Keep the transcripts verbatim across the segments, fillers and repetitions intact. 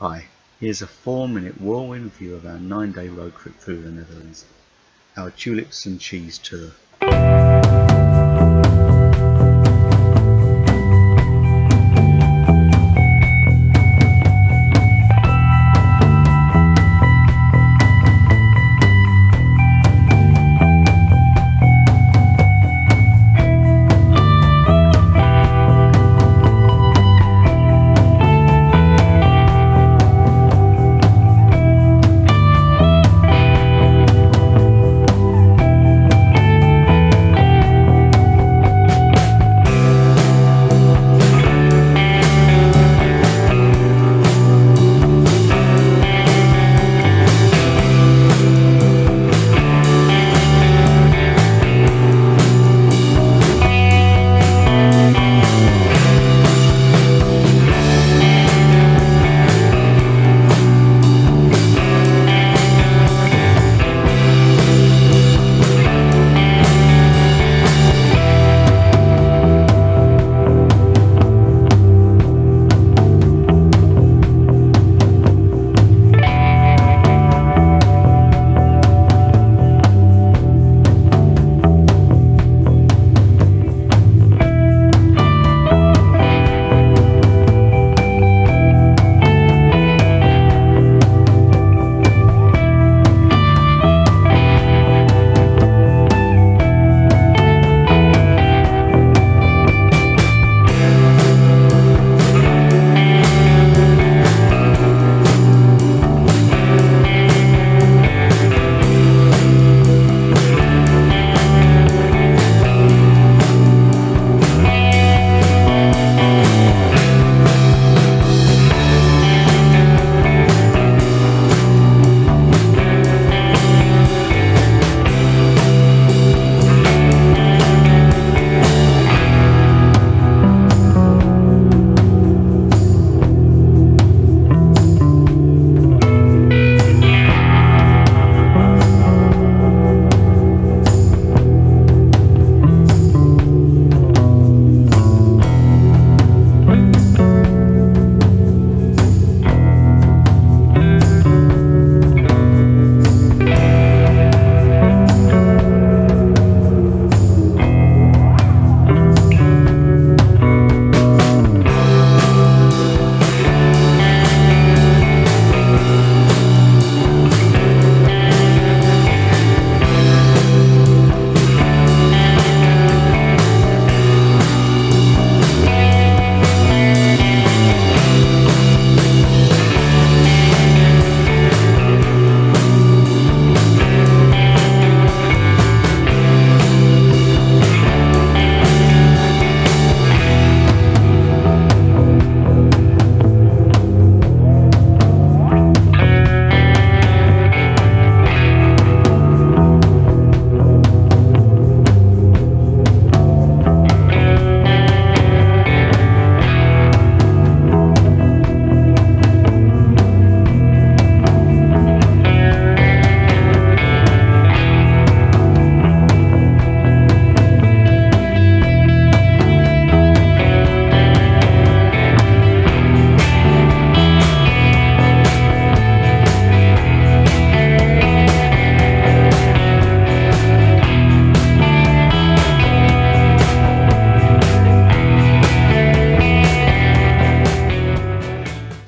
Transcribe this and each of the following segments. Hi, here's a four minute whirlwind view of our nine day road trip through the Netherlands, our tulips and cheese tour.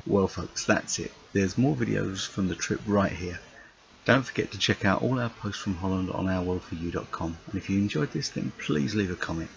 Well folks, that's it. There's more videos from the trip right here. Don't forget to check out all our posts from Holland on our world for you dot com, and if you enjoyed this, then please leave a comment.